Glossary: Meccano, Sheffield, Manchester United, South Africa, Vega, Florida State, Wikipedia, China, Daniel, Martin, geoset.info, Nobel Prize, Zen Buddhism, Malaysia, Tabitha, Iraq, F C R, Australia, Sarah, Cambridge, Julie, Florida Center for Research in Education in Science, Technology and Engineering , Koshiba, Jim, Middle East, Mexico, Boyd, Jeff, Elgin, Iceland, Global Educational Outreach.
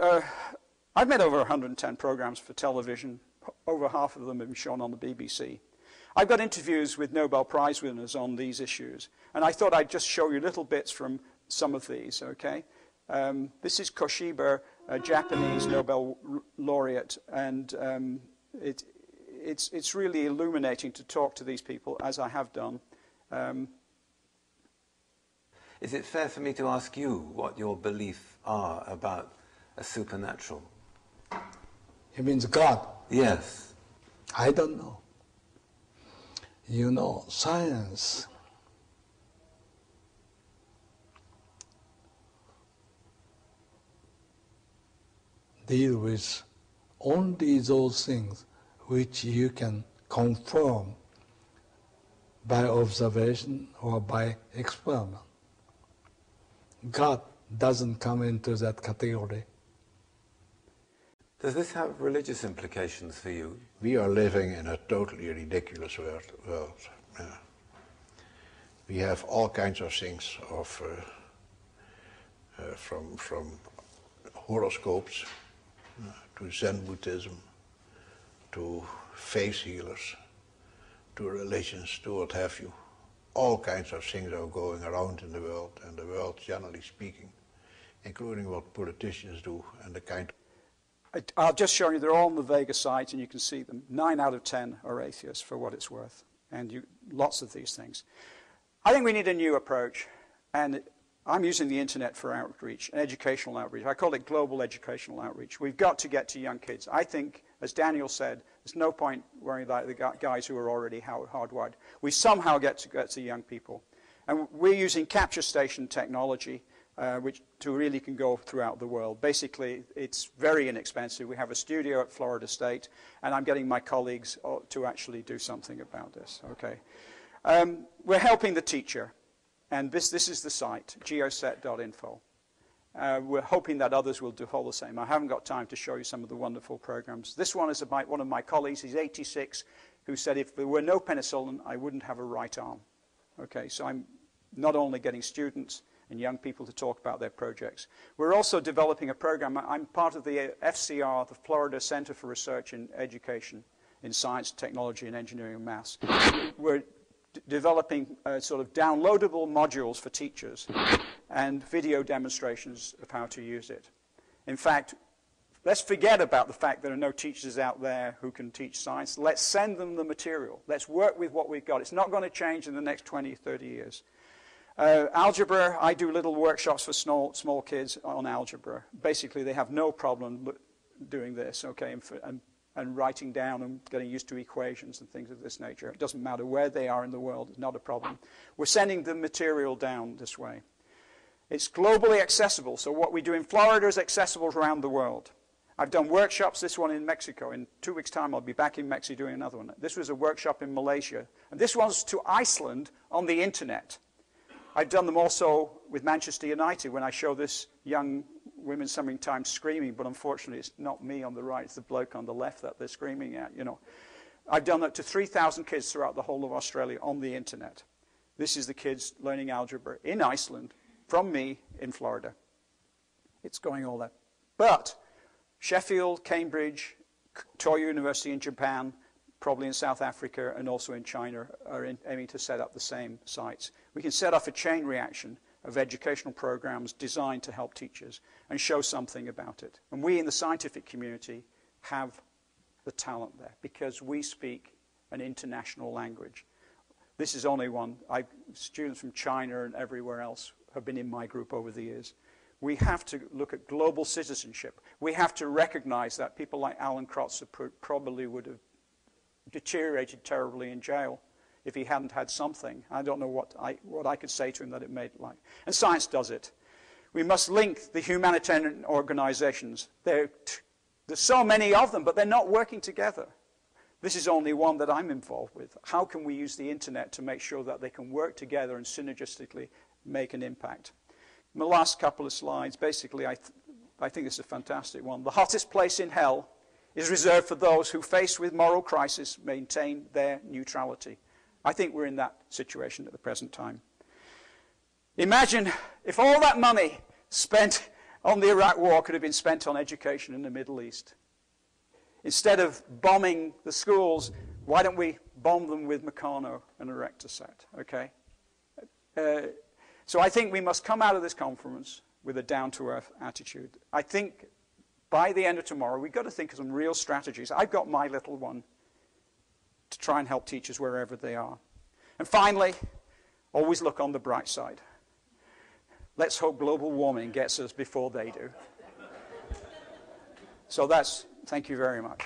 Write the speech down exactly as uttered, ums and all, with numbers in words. Uh, I've made over one hundred ten programs for television. Over half of them have been shown on the B B C. I've got interviews with Nobel Prize winners on these issues, and I thought I'd just show you little bits from some of these, okay? Um, this is Koshiba, a Japanese Nobel laureate, and um, it, it's, it's really illuminating to talk to these people, as I have done. Um, Is it fair for me to ask you what your beliefs are about a supernatural? It means God? Yes. I don't know. You know, science deals with only those things which you can confirm by observation or by experiment. God doesn't come into that category. Does this have religious implications for you? We are living in a totally ridiculous world. world. Yeah. We have all kinds of things, of uh, uh, from from horoscopes uh, to Zen Buddhism, to faith healers, to religions, to what have you. All kinds of things are going around in the world, and the world, generally speaking, including what politicians do and the kind of... I'll just show you, they're all on the Vega site, and you can see them. Nine out of ten are atheists, for what it's worth, and you, lots of these things. I think we need a new approach, and I'm using the internet for outreach, and educational outreach. I call it global educational outreach. We've got to get to young kids. I think, as Daniel said, there's no point worrying about the guys who are already hardwired. We somehow get to get to young people. And we're using capture station technology, uh, which to really can go throughout the world. Basically, it's very inexpensive. We have a studio at Florida State, and I'm getting my colleagues to actually do something about this. Okay. Um, we're helping the teacher. And this, this is the site, geoset dot info. Uh, we're hoping that others will do all the same. I haven't got time to show you some of the wonderful programs. This one is about one of my colleagues, he's eighty-six, who said if there were no penicillin, I wouldn't have a right arm. Okay, so I'm not only getting students and young people to talk about their projects. We're also developing a program. I'm part of the F C R, the Florida Center for Research in Education in Science, Technology and Engineering and Maths. We're developing uh, sort of downloadable modules for teachers and video demonstrations of how to use it. In fact, let's forget about the fact there are no teachers out there who can teach science. Let's send them the material. Let's work with what we've got. It's not going to change in the next twenty, thirty years. Uh, algebra, I do little workshops for small, small kids on algebra. Basically, they have no problem doing this, okay, and, for, and and writing down and getting used to equations and things of this nature. It doesn't matter where they are in the world, it's not a problem. We're sending the material down this way. It's globally accessible, so what we do in Florida is accessible around the world. I've done workshops, this one in Mexico. In two weeks' time, I'll be back in Mexico doing another one. This was a workshop in Malaysia, and this one's to Iceland on the internet. I've done them also with Manchester United when I show this young women sometimes screaming, but unfortunately it's not me on the right, it's the bloke on the left that they're screaming at, you know. I've done that to three thousand kids throughout the whole of Australia on the internet. This is the kids learning algebra in Iceland from me in Florida. It's going all that. But Sheffield, Cambridge, Toyo University in Japan, probably in South Africa and also in China are in, aiming to set up the same sites. We can set off a chain reaction of educational programs designed to help teachers and show something about it. And we in the scientific community have the talent there because we speak an international language. This is only one. I, students from China and everywhere else have been in my group over the years. We have to look at global citizenship. We have to recognize that people like Alan Krotzer probably would have deteriorated terribly in jail if he hadn't had something. I don't know what I, what I could say to him that it made like. And science does it. We must link the humanitarian organizations. There, there's so many of them, but they're not working together. This is only one that I'm involved with. How can we use the internet to make sure that they can work together and synergistically make an impact? My last couple of slides, basically, I, th I think it's a fantastic one. The hottest place in hell is reserved for those who, faced with moral crisis, maintain their neutrality. I think we're in that situation at the present time. Imagine if all that money spent on the Iraq war could have been spent on education in the Middle East. Instead of bombing the schools, why don't we bomb them with Meccano and Erector set, okay? Uh, so I think we must come out of this conference with a down-to-earth attitude. I think by the end of tomorrow, we've got to think of some real strategies. I've got my little one to try and help teachers wherever they are. And finally, always look on the bright side. Let's hope global warming gets us before they do. So that's, thank you very much.